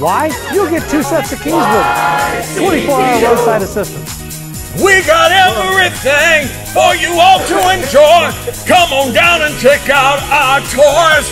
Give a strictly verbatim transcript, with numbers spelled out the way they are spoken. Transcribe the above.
Why? You'll get two sets of keys with it. twenty-four hour roadside assistance. We got everything for you all to enjoy. Come on down and check out our tours.